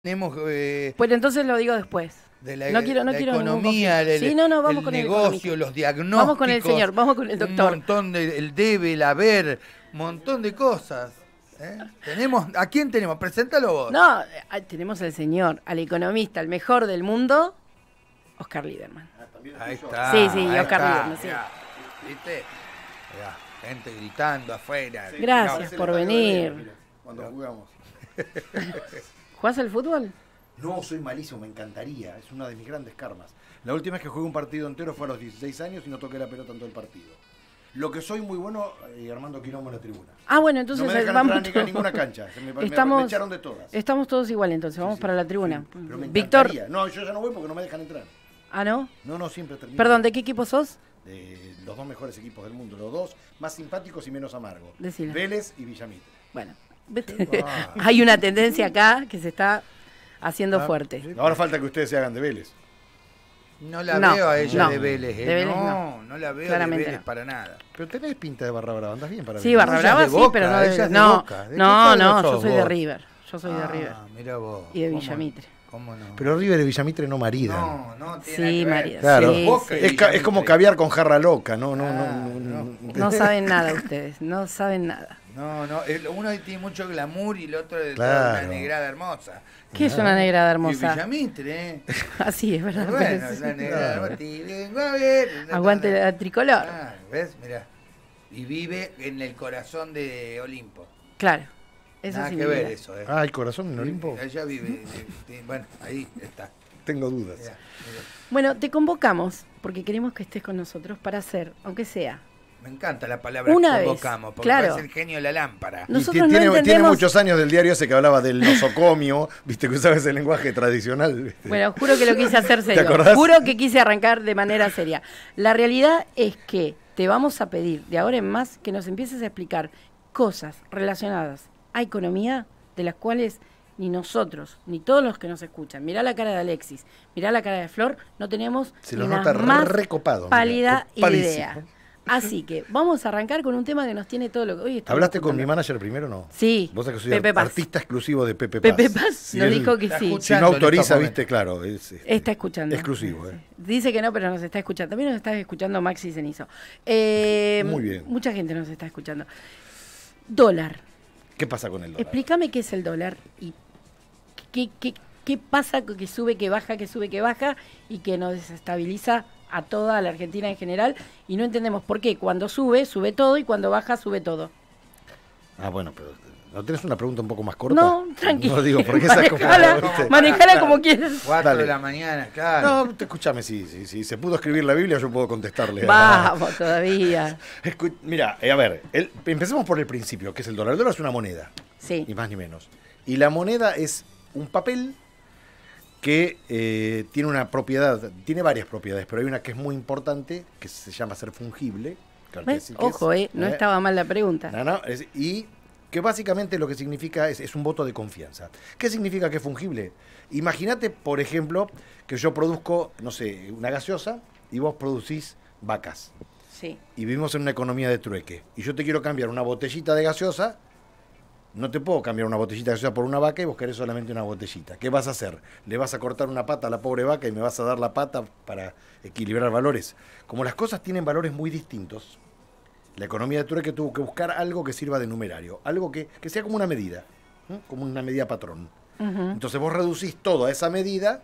Tenemos, pues entonces lo digo después. De la, no quiero economía, vamos el con negocio, los diagnósticos. Vamos con el señor, vamos con el doctor. Un montón de, el debe, el haber, un montón de cosas. ¿Tenemos, a quién tenemos? Preséntalo vos. No, tenemos al señor, al economista, el mejor del mundo, Oscar Liberman. Ahí está. Sí, sí, Oscar Liberman. Sí. ¿Viste? Gente gritando afuera. Sí, gracias por venir. Mira, cuando jugamos. ¿Jugás al fútbol? No, soy malísimo, me encantaría. Es una de mis grandes karmas. La última vez que jugué un partido entero fue a los 16 años y no toqué la pelota en todo el partido. Lo que soy muy bueno, armando quilombo en la tribuna. Ah, bueno, entonces no me dejan vamos entrar a ninguna cancha. Me echaron de todas. Estamos todos igual entonces, vamos para la tribuna. Sí, pero me encantaría. Víctor. No, yo ya no voy porque no me dejan entrar. ¿Ah, no? No, no, siempre termino. Perdón, ¿de qué equipo sos? De los dos mejores equipos del mundo, los dos más simpáticos y menos amargos. Decilo. Vélez y Villa Mitre. Bueno. Hay una tendencia acá que se está haciendo fuerte. Ahora falta que ustedes se hagan de Vélez. No la veo a ella de Vélez, no la veo de Vélez para nada. Pero tenés pinta de Barra Brava, andás bien para Vélez. Sí, Barra Brava sí, pero no de Boca. No, yo soy de River. Yo soy de River. Mirá vos. Y de Villa Mitre. ¿Cómo no? Pero River y Villa Mitre no maridan. No, sí, maridan. Claro. Es como caviar con jarra loca, no saben nada ustedes, no saben nada. No, uno tiene mucho glamour y el otro es una negrada hermosa. ¿Qué es una negrada hermosa? Villa Mitre, ¿eh? Así es, ¿verdad? Pero bueno, es una negrada hermosa. Aguante la tricolor. Ah, ¿ves? Mirá. Y vive en el corazón de Olimpo. Claro. Eso nada sí que ver eso. Ah, el corazón en Olimpo. Ella vive. Bueno, ahí está. Tengo dudas. Mirá. Bueno, te convocamos porque queremos que estés con nosotros para hacer, aunque sea... Me encanta la palabra una convocamos, porque es el genio de la lámpara. Tiene muchos años del diario ese que hablaba del nosocomio, viste que usaba ese lenguaje tradicional. ¿Viste? Bueno, juro que lo quise hacer serio, juro que quise arrancar de manera seria. La realidad es que te vamos a pedir de ahora en más que nos empieces a explicar cosas relacionadas a economía de las cuales ni nosotros, ni todos los que nos escuchan. Mirá la cara de Alexis, mirá la cara de Flor, no tenemos ni la más pálida idea. Así que vamos a arrancar con un tema que nos tiene todo lo que hoy está. ¿Hablaste con mi manager primero o no? Sí. Vos sabés que soy Pepe Paz, artista exclusivo de Pepe Paz. Pepe Paz si nos dijo que sí. Si no autoriza, viste, claro. Está escuchando. Exclusivo. Dice que no, pero nos está escuchando. También nos está escuchando Maxi Cenizo. Muy bien. Mucha gente nos está escuchando. Dólar. ¿Qué pasa con el dólar? Explícame qué es el dólar y qué pasa que sube, que baja, y que nos desestabiliza a toda la Argentina en general, y no entendemos por qué cuando sube, sube todo, y cuando baja, sube todo. Ah, bueno, pero ¿no tenés una pregunta un poco más corta? No, tranquilo. No digo, porque esa es como... Manejala como quieras. 4 de la mañana, claro. No, escúchame, si se pudo escribir la Biblia, yo puedo contestarle. Vamos, todavía. Mira, a ver, empecemos por el principio, que es el dólar. El dólar es una moneda, sí, ni más ni menos. Y la moneda es un papel que tiene una propiedad, tiene varias propiedades, pero hay una que es muy importante, que se llama ser fungible. Ojo, no estaba mal la pregunta. Y que básicamente lo que significa es un voto de confianza. ¿Qué significa que es fungible? Imagínate, por ejemplo, que yo produzco, no sé, una gaseosa y vos producís vacas. Sí. Y vivimos en una economía de trueque. Y yo te quiero cambiar una botellita de gaseosa. No te puedo cambiar una botellita de gaseosa por una vaca y vos querés solamente una botellita. ¿Qué vas a hacer? ¿Le vas a cortar una pata a la pobre vaca y me vas a dar la pata para equilibrar valores? Como las cosas tienen valores muy distintos, la economía de trueque tuvo que buscar algo que sirva de numerario, algo que sea como una medida, ¿eh? Como una medida patrón. Entonces vos reducís todo a esa medida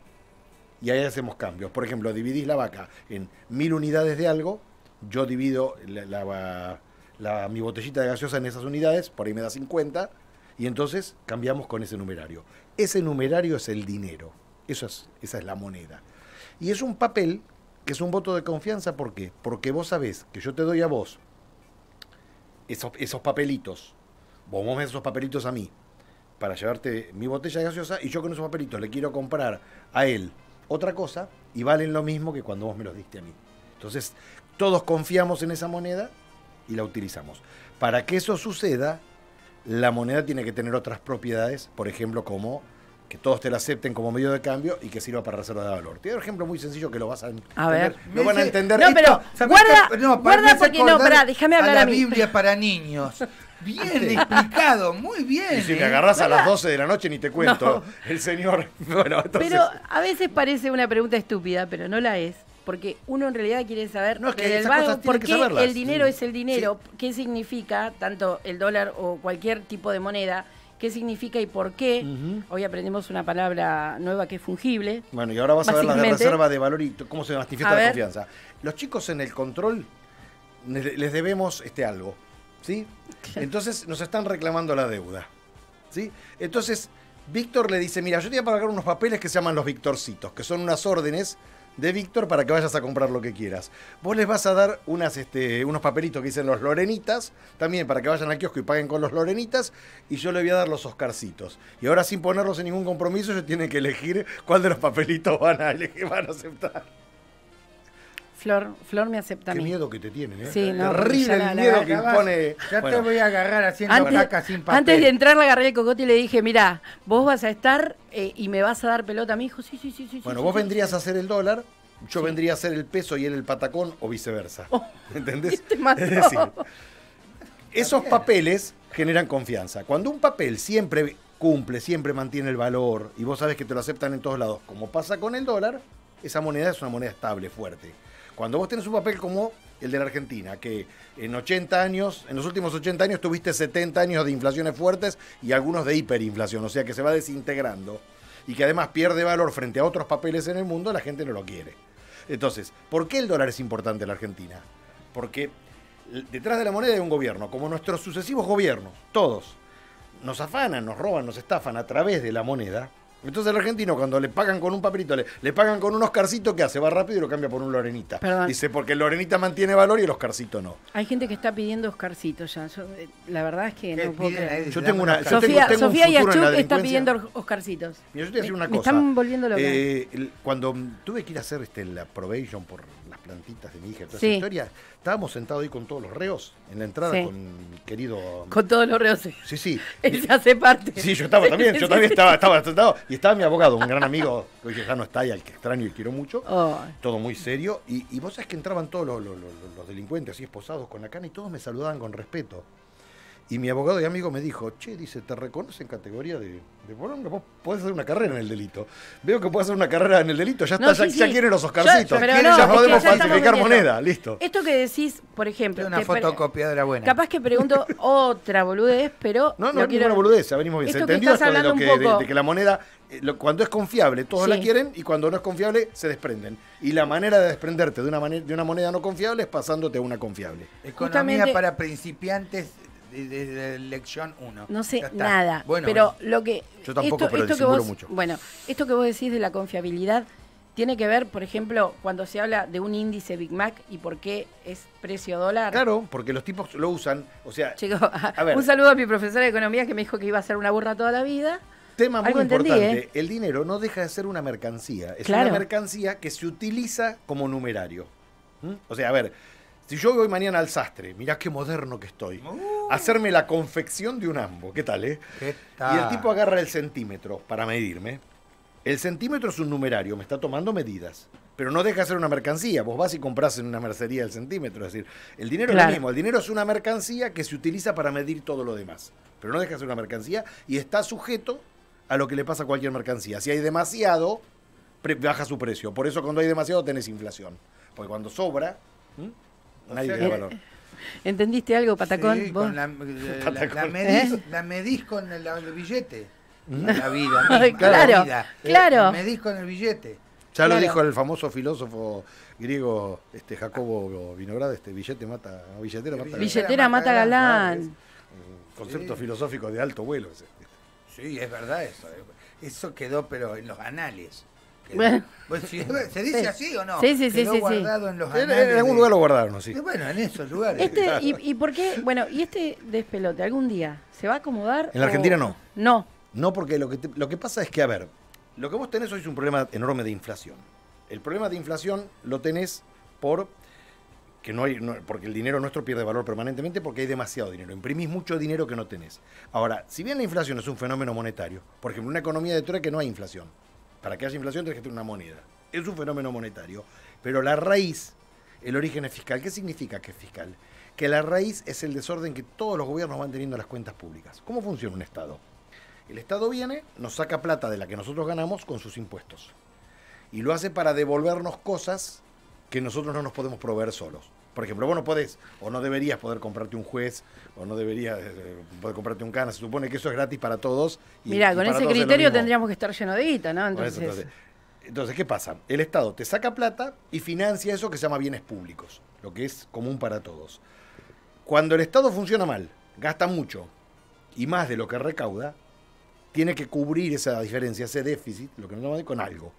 y ahí hacemos cambios. Por ejemplo, dividís la vaca en 1000 unidades de algo, yo divido mi botellita de gaseosa en esas unidades, por ahí me da 50, y entonces cambiamos con ese numerario. Ese numerario es el dinero, esa es la moneda. Y es un papel que es un voto de confianza, ¿por qué? Porque vos sabés que yo te doy a vos esos papelitos, vos me das esos papelitos a mí, para llevarte mi botella de gaseosa, y yo con esos papelitos le quiero comprar a él otra cosa, y valen lo mismo que cuando vos me los diste a mí. Entonces, todos confiamos en esa moneda, y la utilizamos. Para que eso suceda, la moneda tiene que tener otras propiedades, por ejemplo, como que todos te la acepten como medio de cambio y que sirva para reserva de valor. Te doy un ejemplo muy sencillo que lo vas a entender. A ver. Lo van a entender. No, pero guarda, guarda porque no, pará, déjame hablar a mí. La Biblia para niños. Bien explicado, muy bien. Y si me agarrás a las 12 de la noche ni te cuento. No. El señor... Bueno, entonces... Pero a veces parece una pregunta estúpida, pero no la es. Porque uno en realidad quiere saber, no, es que del banco, por qué el dinero es el dinero, sí. Qué significa, tanto el dólar o cualquier tipo de moneda, qué significa y por qué. Hoy aprendimos una palabra nueva que es fungible. Bueno, y ahora vas a ver la de reserva de valor y cómo se manifiesta la confianza. Los chicos en el control les debemos algo, ¿sí? Entonces nos están reclamando la deuda, ¿sí? Entonces Víctor le dice, mira, yo te voy a pagar unos papeles que se llaman los Victorcitos, que son unas órdenes de Víctor para que vayas a comprar lo que quieras. Vos les vas a dar unas, unos papelitos que dicen los Lorenitas, también para que vayan al kiosco y paguen con los Lorenitas, y yo le voy a dar los Oscarcitos. Y ahora, sin ponerlos en ningún compromiso, ellos tienen que elegir cuál de los papelitos van a aceptar. Flor me acepta a mí. Qué miedo que te tienen, ¿eh? Sí, no, terrible el miedo que impone. Ya bueno, te voy a agarrar haciendo placa sin papel. Antes de entrar le agarré el cocote y le dije, mirá, vos vas a estar y me vas a dar pelota a mi hijo. Sí, sí, sí, sí. Bueno, sí, vos vendrías a ser el dólar, yo vendría a ser el peso y él el patacón o viceversa. Oh, ¿entendés? Es decir, esos papeles generan confianza. Cuando un papel siempre cumple, siempre mantiene el valor y vos sabés que te lo aceptan en todos lados, como pasa con el dólar, esa moneda es una moneda estable, fuerte. Cuando vos tenés un papel como el de la Argentina, que en 80 años, en los últimos 80 años tuviste 70 años de inflaciones fuertes y algunos de hiperinflación, o sea que se va desintegrando y que además pierde valor frente a otros papeles en el mundo, la gente no lo quiere. Entonces, ¿por qué el dólar es importante en la Argentina? Porque detrás de la moneda hay un gobierno, como nuestros sucesivos gobiernos, todos, nos afanan, nos roban, nos estafan a través de la moneda. Entonces el argentino cuando le pagan con un papelito, le pagan con un Oscarcito, ¿qué hace? Va rápido y lo cambia por un Lorenita. Perdón. Dice, porque el Lorenita mantiene valor y el Oscarcito no. Hay gente que está pidiendo Oscarcito ya. Yo, la verdad es que no puedo creer. Yo tengo una... Yo tengo Sofía Yachú está pidiendo Oscarcitos. Mira, yo te voy a decir una cosa. Me están volviendo loca. Cuando tuve que ir a hacer la probation por las plantitas de mi hija, toda esa historia, estábamos sentados ahí con todos los reos en la entrada con mi querido... Con todos los reos. Sí, sí. Él se hace parte. Sí, yo estaba también. Yo también estaba sentado. Y estaba mi abogado, un gran amigo, que ya no está, al que extraño y quiero mucho, todo muy serio. Y vos sabés que entraban todos los delincuentes así esposados con la cana y todos me saludaban con respeto. Y mi abogado y amigo me dijo, che, dice, te reconoce en categoría de poronga, vos podés hacer una carrera en el delito. Veo que podés hacer una carrera en el delito, ya, no, está, ya quieren los Oscarcitos. Ya podemos falsificar moneda, listo. Esto que decís, por ejemplo... Una fotocopiadora buena. Capaz que pregunto otra boludez, pero... No, no, no quiero... ninguna boludez, ya venimos bien. Se entendió esto de, que la moneda, cuando es confiable, todos la quieren, y cuando no es confiable, se desprenden. Y la manera de desprenderte de una moneda no confiable es pasándote a una confiable. Economía para principiantes... de lección 1. No sé nada, bueno, pero lo que... Yo tampoco, pero disimulo mucho. Bueno, esto que vos decís de la confiabilidad tiene que ver, por ejemplo, cuando se habla de un índice Big Mac y por qué es precio dólar. Claro, porque los tipos lo usan, o sea... Chico, a ver, un saludo a mi profesora de economía que me dijo que iba a ser una burra toda la vida. Tema muy importante, el dinero no deja de ser una mercancía. Es una mercancía que se utiliza como numerario. O sea, a ver... Si yo voy mañana al sastre, mirá qué moderno que estoy, hacerme la confección de un ambo, ¿qué tal, eh? ¿Qué tal? Y el tipo agarra el centímetro para medirme. El centímetro es un numerario, me está tomando medidas, pero no deja de ser una mercancía. Vos vas y comprás en una mercería el centímetro, es decir, el dinero es lo mismo. El dinero es una mercancía que se utiliza para medir todo lo demás, pero no deja de ser una mercancía y está sujeto a lo que le pasa a cualquier mercancía. Si hay demasiado, baja su precio. Por eso cuando hay demasiado tenés inflación, porque cuando sobra... Nadie le da valor. ¿Entendiste algo, Patacón? Sí, ¿vos? Con la medís con el billete. La vida misma. Claro, la vida. La medís con el billete. Ya lo dijo el famoso filósofo griego Jacobo Vinograd, billete mata, billetera mata galán. Billetera mata galán. Concepto filosófico de alto vuelo. Sí, es verdad eso. Eso quedó, pero en los anales. Bueno. ¿Se dice así o no? Sí, sí, sí, sí, guardado en los anales. En algún lugar lo guardaron, sí. Bueno, en esos lugares. ¿Y por qué? Bueno, ¿y este despelote algún día se va a acomodar? En la Argentina no. No. No, porque lo que pasa es que, a ver, lo que vos tenés hoy es un problema enorme de inflación. El problema de inflación lo tenés porque el dinero nuestro pierde valor permanentemente porque hay demasiado dinero. Imprimís mucho dinero que no tenés. Ahora, si bien la inflación es un fenómeno monetario, por ejemplo, en una economía de trueque no hay inflación. Para que haya inflación tenés que tener una moneda. Es un fenómeno monetario. Pero la raíz, el origen es fiscal. ¿Qué significa que es fiscal? que la raíz es el desorden que todos los gobiernos van teniendo en las cuentas públicas. ¿Cómo funciona un Estado? El Estado viene, nos saca plata de la que nosotros ganamos con sus impuestos. Y lo hace para devolvernos cosas que nosotros no nos podemos proveer solos. Por ejemplo, vos no podés, o no deberías poder comprarte un juez, o no deberías poder comprarte un cana. Se supone que eso es gratis para todos. Mirá, con ese criterio tendríamos que estar lleno de guita, ¿no? Entonces, ¿qué pasa? El Estado te saca plata y financia eso que se llama bienes públicos, lo que es común para todos. Cuando el Estado funciona mal, gasta mucho y más de lo que recauda, tiene que cubrir esa diferencia, ese déficit, lo que nos llaman con algo.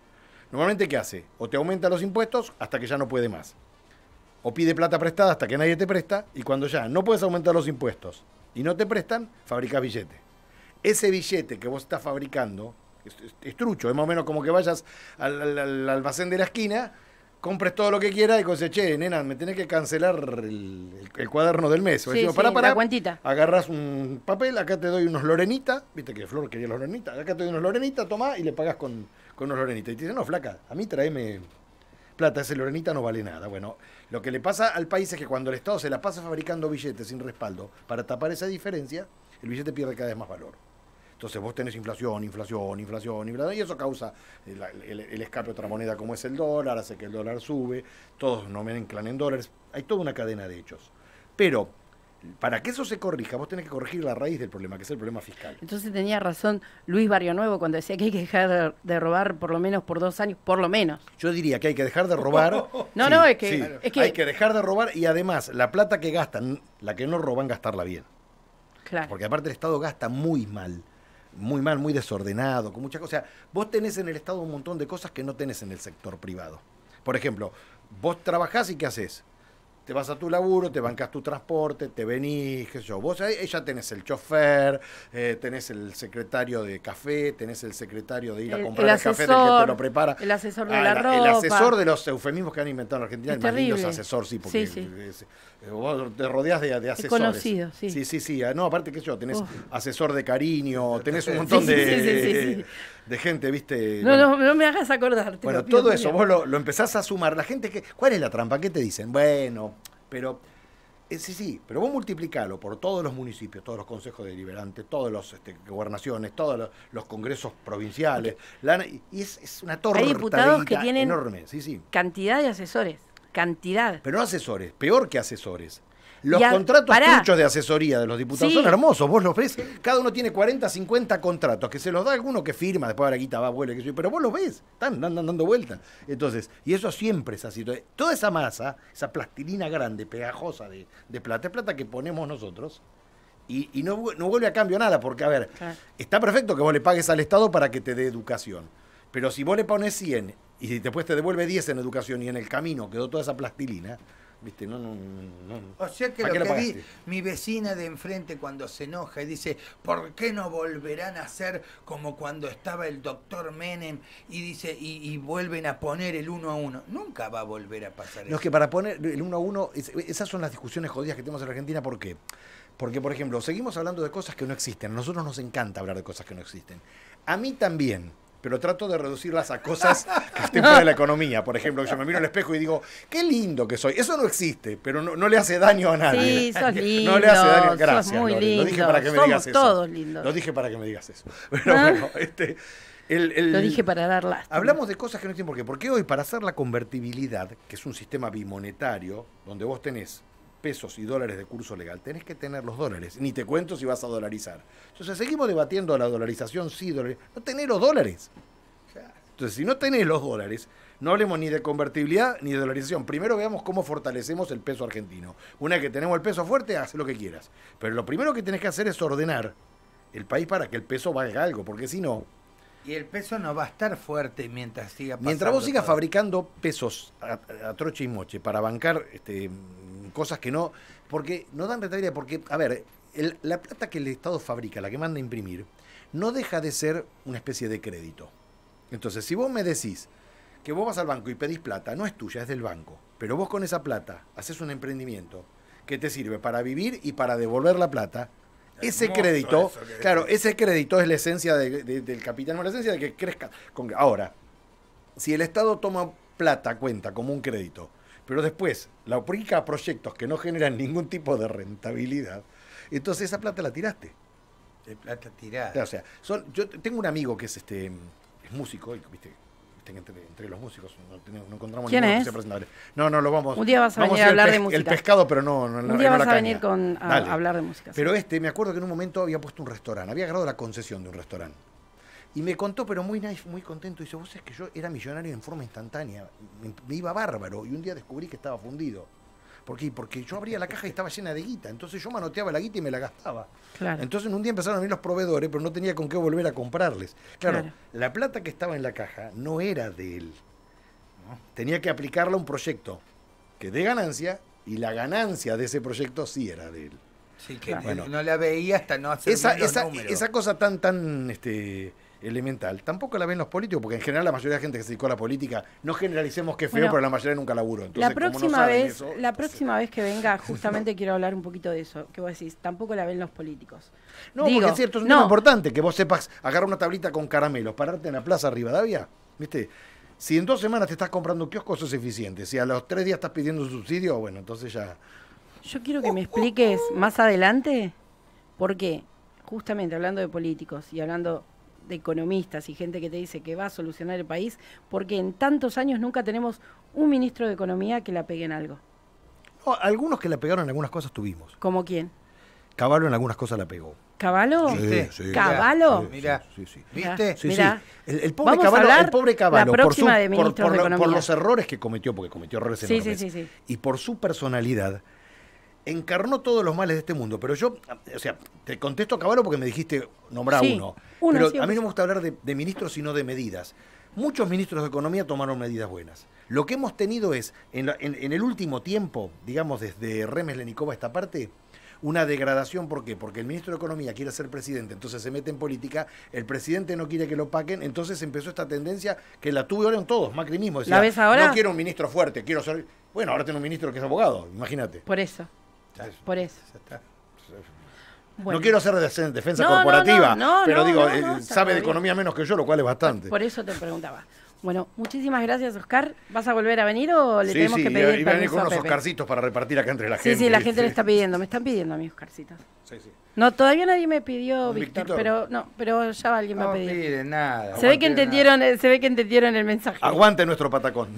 Normalmente, ¿qué hace? O te aumenta los impuestos hasta que ya no puede más. O pide plata prestada hasta que nadie te presta y cuando ya no puedes aumentar los impuestos y no te prestan, fabricás billete. Ese billete que vos estás fabricando es trucho, es más o menos como que vayas al almacén de la esquina, compres todo lo que quieras y dices, che, nena, me tenés que cancelar el cuaderno del mes. O sí, decimos, sí, pará, la agarrás un papel, acá te doy unos lorenitas, viste que Flor quería los lorenitas, acá te doy unos lorenitas, tomá y le pagás con unos lorenitas. Y te dicen, no, flaca, a mí traeme plata, ese lorenita no vale nada. Bueno, lo que le pasa al país es que cuando el Estado se la pasa fabricando billetes sin respaldo para tapar esa diferencia, el billete pierde cada vez más valor. Entonces vos tenés inflación, y eso causa el escape de otra moneda como es el dólar, hace que el dólar sube, todos no mezclan en dólares, hay toda una cadena de hechos. Pero para que eso se corrija, vos tenés que corregir la raíz del problema, que es el problema fiscal. Entonces tenía razón Luis Barrio Nuevo cuando decía que hay que dejar de robar por lo menos por 2 años, por lo menos. Yo diría que hay que dejar de robar. No, sí, no, es que, sí, es que hay que dejar de robar y además la plata que gastan, la que no roban, gastarla bien. Claro. Porque aparte el Estado gasta muy mal. Muy mal, muy desordenado, con muchas cosas. O sea, vos tenés en el Estado un montón de cosas que no tenés en el sector privado. Por ejemplo, vos trabajás y ¿qué hacés? Te vas a tu laburo, te bancás tu transporte, te venís, qué sé yo. Vos ya tenés el chofer, tenés el secretario de café, tenés el secretario de ir a comprar el café del que te lo prepara. El asesor de la ropa. El asesor de los eufemismos que han inventado en Argentina. Es el más lindo es asesor, sí, porque sí, sí. Vos te rodeás de asesores. Conocido, sí. Sí, sí, sí. No, aparte, qué sé yo, tenés asesor de cariño, tenés un montón de gente, ¿viste? No, bueno, no me hagas acordarte. Bueno, todo eso, vos lo empezás a sumar. La gente que... ¿Cuál es la trampa? ¿Qué te dicen? Bueno, pero... sí, pero vos multiplicalo por todos los municipios, todos los consejos deliberantes, todas las gobernaciones, todos los congresos provinciales. Y es una torta enorme. Hay diputados que tienen enorme. Sí, sí. Cantidad de asesores. Cantidad. Pero no asesores, peor que asesores. Los contratos truchos de asesoría de los diputados son hermosos, vos los ves. Cada uno tiene 40, 50 contratos, que se los da alguno que firma, después de la guita va, vuelve, pero vos los ves, andan dando vueltas. Entonces, y eso siempre es así. Toda esa masa, esa plastilina grande, pegajosa de plata, es plata que ponemos nosotros, y no vuelve a cambio nada, porque, a ver, está perfecto que vos le pagues al Estado para que te dé educación, pero si vos le pones 100 y después te devuelve 10 en educación y en el camino quedó toda esa plastilina... ¿Viste? No. O sea que lo que vi, mi vecina de enfrente cuando se enoja y dice, ¿por qué no volverán a hacer como cuando estaba el doctor Menem? Y dice, y vuelven a poner el 1-1. Nunca va a volver a pasar eso. No, es que para poner el 1-1, esas son las discusiones jodidas que tenemos en Argentina. ¿Por qué? Porque, por ejemplo, seguimos hablando de cosas que no existen. A nosotros nos encanta hablar de cosas que no existen. A mí también. Pero trato de reducirlas a cosas que estén fuera de la economía. Por ejemplo, yo me miro al espejo y digo, qué lindo que soy. Eso no existe, pero no le hace daño a nadie. Sí, sos lindo. No le hace daño. Gracias, sos muy lindo. Lo dije para que me digas eso. Somos todos lindos. Lo dije para que me digas eso. Pero bueno, lo dije para dar lástima. Hablamos de cosas que no existen. ¿Por qué? Porque hoy, para hacer la convertibilidad, que es un sistema bimonetario, donde vos tenés pesos y dólares de curso legal, tenés que tener los dólares, ni te cuento si vas a dolarizar. Entonces seguimos debatiendo la dolarización, sí, no tenés los dólares. Entonces si no tenés los dólares, no hablemos ni de convertibilidad ni de dolarización. Primero veamos cómo fortalecemos el peso argentino. Una vez que tenemos el peso fuerte, haz lo que quieras. Pero lo primero que tenés que hacer es ordenar el país para que el peso valga algo, porque si no... Y el peso no va a estar fuerte mientras siga pasando. Mientras vos sigas fabricando pesos a troche y moche para bancar cosas que no... Porque no dan rentabilidad, porque, a ver, la plata que el Estado fabrica, la que manda a imprimir, no deja de ser una especie de crédito. Entonces, si vos me decís que vos vas al banco y pedís plata, no es tuya, es del banco, pero vos con esa plata haces un emprendimiento que te sirve para vivir y para devolver la plata... Ese crédito, claro, ese crédito es la esencia del capitalismo, la esencia de que crezca. Ahora, si el Estado toma plata, cuenta como un crédito, Pero después la aplica a proyectos que no generan ningún tipo de rentabilidad, entonces esa plata la tiraste. De plata tirada. O sea, yo tengo un amigo que es músico, y viste, entre los músicos no encontramos ninguno que sea presentable. No, no, lo vamos. Un día vas a venir a hablar de música. El pescado, pero no. Un día vas a venir a hablar de música. Pero me acuerdo que en un momento había puesto un restaurante, había agarrado la concesión de un restaurante. Y me contó, pero muy nice, muy contento, dice, vos sabés que yo era millonario en forma instantánea, me iba bárbaro, y un día descubrí que estaba fundido. ¿Por qué? Porque yo abría la caja y estaba llena de guita, entonces yo manoteaba la guita y me la gastaba. Claro. Entonces un día empezaron a venir los proveedores, pero no tenía con qué volver a comprarles. Claro, la plata que estaba en la caja no era de él. ¿No? Tenía que aplicarla a un proyecto que dé ganancia, y la ganancia de ese proyecto sí era de él. Sí, que bueno, no la veía hasta no hacer los números. Esa cosa tan elemental. Tampoco la ven los políticos, porque en general la mayoría de la gente que se dedicó a la política, no generalicemos que es feo, pero la mayoría nunca laburó. Entonces, la próxima vez que venga, justamente quiero hablar un poquito de eso, que vos decís, tampoco la ven los políticos. No, digo, porque es cierto, es muy importante que vos sepas agarrar una tablita con caramelos, pararte en la plaza Rivadavia, ¿viste? Si en 2 semanas te estás comprando un kiosco, eso es eficiente. Si a los 3 días estás pidiendo un subsidio, bueno, entonces ya... Yo quiero que me expliques más adelante por qué, justamente hablando de políticos y hablando de economistas y gente que te dice que va a solucionar el país, porque en tantos años nunca tenemos un ministro de Economía que la pegue en algo. No, algunos que la pegaron en algunas cosas tuvimos. ¿Cómo quién? Cavallo en algunas cosas la pegó. ¿Cavallo? Sí. ¿Cavallo? Mirá. Sí. ¿Viste? Sí. El pobre Cavallo, por los errores que cometió, porque cometió errores enormes, y por su personalidad, encarnó todos los males de este mundo. Pero yo, o sea, te contesto a Cavallo porque me dijiste nombrar uno. Pero sí, a mí no me gusta hablar de ministros, sino de medidas. Muchos ministros de Economía tomaron medidas buenas. Lo que hemos tenido es, en el último tiempo, digamos desde Remes Lenicova a esta parte, una degradación. ¿Por qué? Porque el ministro de Economía quiere ser presidente, entonces se mete en política, el presidente no quiere que lo paquen, entonces empezó esta tendencia que la tuve ahora en todos, Macri mismo. Decía, ¿la ves ahora? No quiero un ministro fuerte, quiero ser... Bueno, ahora tengo un ministro que es abogado, imagínate. Por eso. Por eso. Bueno. No quiero hacer defensa corporativa, pero digo, sabe de economía menos que yo, lo cual es bastante. Por eso te preguntaba. Bueno, muchísimas gracias, Oscar. ¿Vas a volver a venir o le tenemos que pedir permiso a Pepe? Sí, venir con unos Oscarcitos para repartir acá entre la gente. Sí, la gente le está pidiendo. Me están pidiendo a mí Oscarcitos. Sí. No, todavía nadie me pidió, Víctor, pero ya alguien me ha pedido. No pide nada. Se ve que entendieron el mensaje. Aguante nuestro patacón.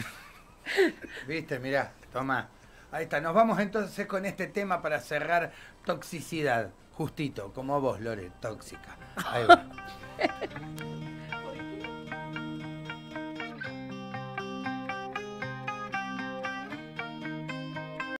Viste, mirá, toma. Ahí está, nos vamos entonces con este tema para cerrar, toxicidad, justito, como vos, Lore, tóxica. Ahí va.